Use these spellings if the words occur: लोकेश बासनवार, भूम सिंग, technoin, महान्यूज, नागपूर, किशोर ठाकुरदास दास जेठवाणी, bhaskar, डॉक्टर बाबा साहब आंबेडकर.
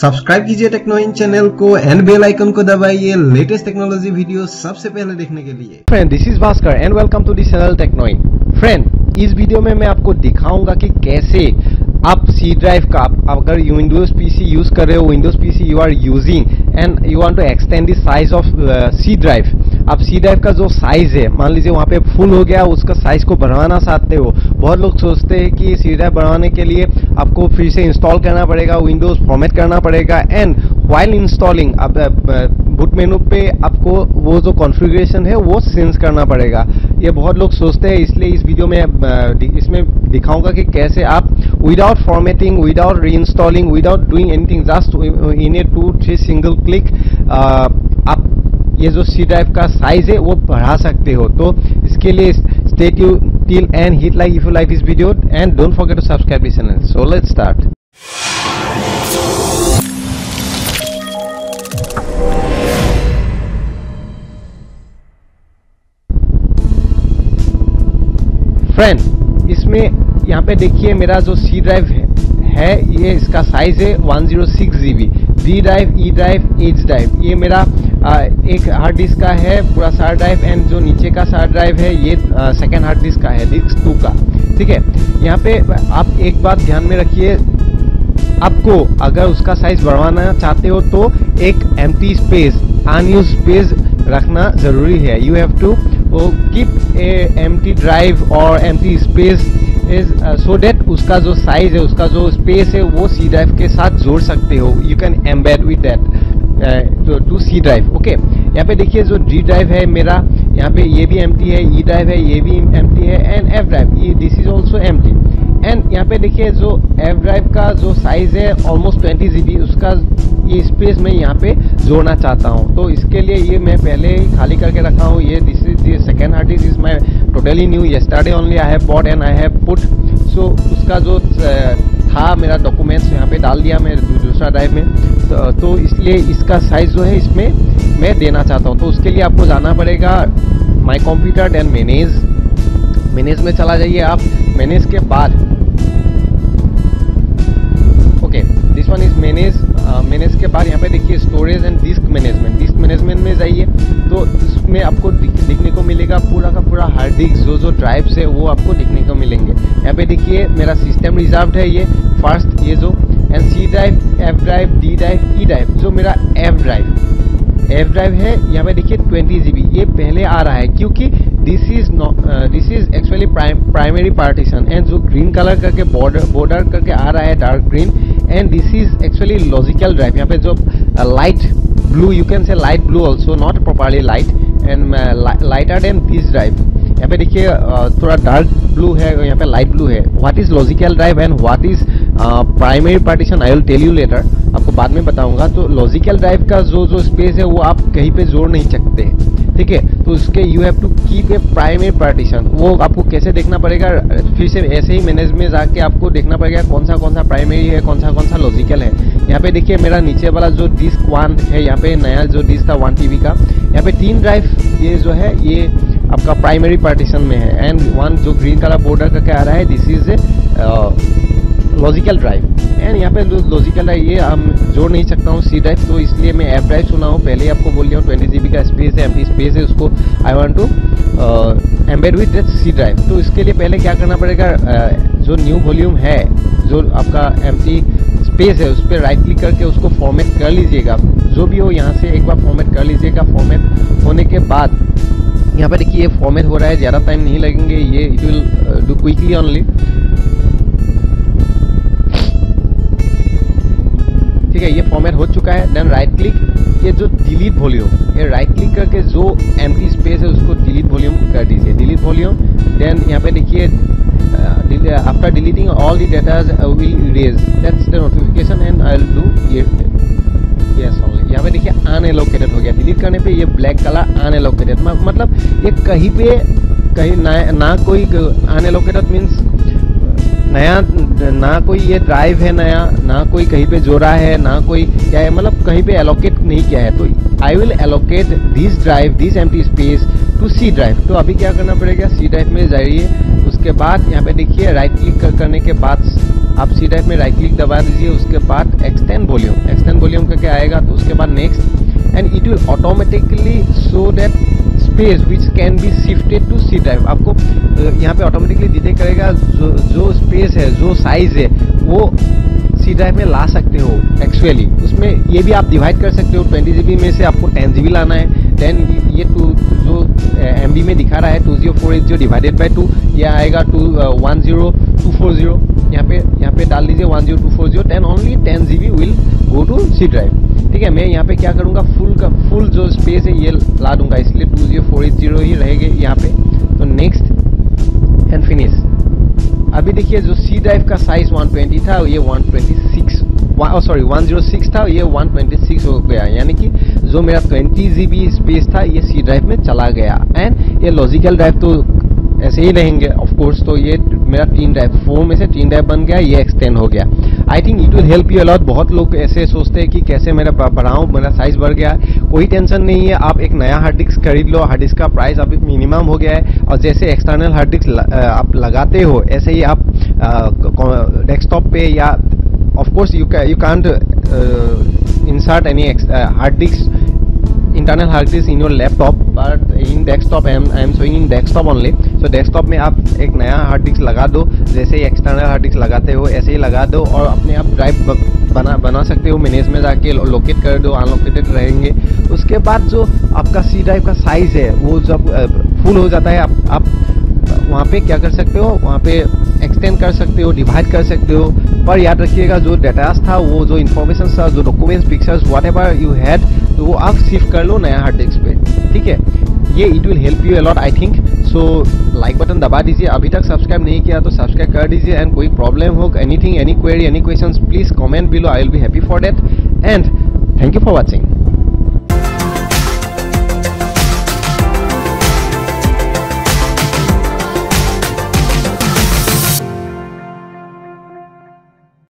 Subscribe कीजिए Technoin channel को and bell icon को दबाइए लेटेस्ट टेक्नोलॉजी वीडियो सबसे पहले देखने के लिए। Friend, this is Bhaskar and welcome to this channel Technoin. Friend, इस वीडियो में मैं आपको दिखाऊंगा कि कैसे आप सी ड्राइव का, अगर विंडोज पीसी यूज कर रहे हो, Windows PC you are using and you want to extend the size of C drive. आप सी ड्राइव का जो साइज है, मान लीजिए वहाँ पे फुल हो गया, उसका साइज को बढ़ाना चाहते हो। बहुत लोग सोचते हैं कि सी ड्राइव बढ़ाने के लिए आपको फिर से इंस्टॉल करना पड़ेगा, विंडोज फॉर्मेट करना पड़ेगा एंड व्हाइल इंस्टॉलिंग आप बूट मेनू पे आपको वो जो कॉन्फ़िगरेशन है वो चेंज करना पड़ेगा। ये बहुत लोग सोचते हैं, इसलिए इस वीडियो में इसमें दिखाऊंगा कि कैसे आप without formatting, without reinstalling, without doing anything, just in a 2-3 single click आप ये जो सी ड्राइव का साइज है वो बढ़ा सकते हो। तो इसके लिए stay tuned till end hit like if you like this video and don't forget to subscribe this channel. So let's start. Friend, इसमें यहाँ पे देखिए मेरा जो सी ड्राइव है ये इसका साइज है 106 GB। D drive, E drive, H drive, ये मेरा एक हार्ड डिस्क का है पूरा सार ड्राइव एंड जो नीचे का सार ड्राइव है ये सेकेंड हार्ड डिस्क का है, डिस्क 2 का। ठीक है, यहाँ पे आप एक बात ध्यान में रखिए, आपको अगर उसका साइज बढ़वाना चाहते हो तो एक एम्प्टी स्पेस, अनयूज स्पेस रखना ज़रूरी है। You have to keep a empty drive और एम्प्टी स्पेस सो डेट उसका जो साइज है, उसका जो स्पेस है वो सी ड्राइव के साथ जोड़ सकते हो। You can embed with that to C drive. Okay, यहाँ पे देखिए जो डी ड्राइव है मेरा, यहाँ पे ये भी एम्प्टी है, ई ड्राइव है ये भी एम्प्टी है and F drive, this is also empty. And यहाँ पे देखिए जो एफ ड्राइव का जो साइज है ऑलमोस्ट 20 GB, उसका ये स्पेस मैं यहाँ पे जोड़ना चाहता हूँ। तो इसके लिए ये मैं पहले ही खाली करके रखा हूँ। ये this is the second hard disk, is my totally new, yesterday only I have bought and I have put. So उसका जो था मेरा डॉक्यूमेंट्स यहाँ पे डाल दिया मैं दूसरा ड्राइव में, तो इसलिए इसका साइज जो है इसमें मैं देना चाहता हूँ। तो उसके लिए आपको जाना पड़ेगा माय कंप्यूटर देन मैनेज में चला जाइए आप। मैनेज के बाद okay, this one is manage के बाद यहाँ पे देखिए storage and disk management. Disk management में जाइए तो इसमें आपको दिखने को मिलेगा पूरा का पूरा हार्ड डिस्क, जो ड्राइव्स है वो आपको दिखने को मिलेंगे। यहाँ पे देखिए मेरा सिस्टम रिजर्व्ड है, ये फर्स्ट, ये जो and C drive, F drive, D drive, E drive. जो मेरा एफ ड्राइव है यहाँ पे देखिए 20 GB, ये पहले आ रहा है क्योंकि this is actually primary partition and जो ग्रीन कलर करके बॉर्डर करके आ रहा है dark green and this is actually logical drive. यहाँ पे जो light blue, you can say light blue also, not properly light and lighter than this drive. यहाँ पे देखिए थोड़ा डार्क ब्लू है, यहाँ पे लाइट ब्लू है। What is logical drive and what is primary partition I will tell you later, आपको बाद में बताऊंगा। तो लॉजिकल ड्राइव का जो स्पेस है वो आप कहीं पे जोड़ नहीं सकते, ठीक है। तो उसके you have to keep a primary partition, वो आपको कैसे देखना पड़ेगा, फिर से ऐसे ही मैनेज में जाके आपको देखना पड़ेगा कौन सा प्राइमरी है, कौन सा लॉजिकल है। यहाँ पे देखिए मेरा नीचे वाला जो डिस्क 1 है, यहाँ पे नया जो डिस्क था 1 TB का, यहाँ पे 3 ड्राइव ये जो है ये आपका प्राइमरी पार्टीशन में है एंड 1 जो ग्रीन कलर बॉर्डर करके आ रहा है this is a logical drive and यहाँ पे लॉजिकल है, ये हम जोड़ नहीं सकता हूँ सी ड्राइव। तो इसलिए मैं एफ ड्राइव चुना हूँ, पहले ही आपको बोल दिया हूँ 20 GB का स्पेस है, एम्प्टी स्पेस है, उसको I want to embed with C drive. तो इसके लिए पहले क्या करना पड़ेगा, जो न्यू वॉल्यूम है, जो आपका एम्प्टी स्पेस है, उस पर राइट क्लिक करके उसको फॉर्मेट कर लीजिएगा, जो भी हो यहाँ से एक बार फॉर्मेट कर लीजिएगा। फॉर्मेट होने के बाद यहाँ पर देखिए ये फॉर्मेट हो रहा है, ज़्यादा टाइम नहीं लगेंगे, ये it will do quickly only, ठीक है। ये फॉर्मेट हो चुका है, देन राइट क्लिक, ये जो डिलीट वॉल्यूम, ये राइट क्लिक करके जो एम्प्टी स्पेस है उसको डिलीट वॉल्यूम कर दीजिए, डिलीट वॉल्यूम। देन यहाँ पे देखिए after deleting all the data will erase, that's the notification and I will do yes only. यहाँ पे देखिए अनएलोकेटेड हो गया, डिलीट करने पे ये ब्लैक कलर अनएलोकेटेड, मतलब ये कहीं पे कहीं ना कोई अनएलोकेटेड मीन्स नया, ना कोई ये ड्राइव है नया, ना कोई कहीं पे जोड़ा है, ना कोई क्या है, मतलब कहीं पे एलोकेट नहीं किया है। तो I will allocate this drive, this empty space to C drive. तो अभी क्या करना पड़ेगा, सी ड्राइव में जाइए, उसके बाद यहाँ पे देखिए राइट क्लिक करने के बाद आप सी ड्राइव में राइट क्लिक दबा दीजिए, उसके बाद एक्सटेंड वॉल्यूम रिटर्न वॉल्यूम करके आएगा, तो उसके बाद next and it will automatically show that space which can be shifted to C drive. आपको यहाँ पे ऑटोमेटिकली डिटेक्ट करेगा जो स्पेस है, जो साइज है वो सी ड्राइव में ला सकते हो। एक्चुअली उसमें ये भी आप डिवाइड कर सकते हो, 20 GB में से आपको 10 GB लाना है, देन ये टू जो MB में दिखा रहा है 2048 जो डिवाइडेड बाय 2 यह आएगा 10240। यहाँ पे डाल दीजिए 10240, then only 10 GB will go to C drive. ठीक है, मैं यहाँ पे क्या करूँगा, फुल जो स्पेस है ये ला दूंगा, इसलिए 20480 ही रहेगा यहाँ पे। तो नेक्स्ट एंड फिनिश। अभी देखिए जो सी ड्राइव का साइज 120 था ये 106 था, ये 126 हो गया, यानी कि जो मेरा 20 GB स्पेस था ये सी ड्राइव में चला गया। एंड ये लॉजिकल ड्राइव तो ऐसे ही रहेंगे ऑफ कोर्स, तो ये मेरा 4 में से 3 ड्राइव बन गया, ये एक्सटेंड हो गया। I think it will help you a lot. बहुत लोग ऐसे सोचते हैं कि कैसे मेरा बढ़ाऊँ, मेरा साइज बढ़ गया है, कोई टेंशन नहीं है। आप एक नया हार्ड डिस्क खरीद लो, हार्ड डिस्क का प्राइस अभी मिनिमम हो गया है, और जैसे एक्सटर्नल हार्ड डिस्क आप लगाते हो ऐसे ही आप डेस्कटॉप पे, या of course you can't insert any hard disk, internal hard disk in your laptop, but in desktop I am showing in desktop only. So desktop में आप एक नया हार्ड डिस्क लगा दो, जैसे एक्सटर्नल हार्ड डिस्क लगाते हो ऐसे ही लगा दो, और अपने आप ड्राइव बना सकते हो। मैनेज में जाके लोकेट कर दो, अनलोकेटेड रहेंगे। उसके बाद जो आपका सी ड्राइव का साइज है वो जब फुल हो जाता है, आप वहाँ पे क्या कर सकते हो, वहाँ पे एक्सटेंड कर सकते हो, डिवाइड कर सकते हो। पर याद रखिएगा जो डेटास था, वो जो इन्फॉर्मेशन था, जो documents, pictures, whatever you had, तो वो आप शिफ्ट कर लो नया हार्ड डिस्क पे। ठीक है, ये it will help you a lot I think. So like button दबा दीजिए, अभी तक सब्सक्राइब नहीं किया तो सब्सक्राइब कर दीजिए। एंड कोई प्रॉब्लम हो, anything, any query, any question, please comment below, I will be happy for that. And thank you for watching.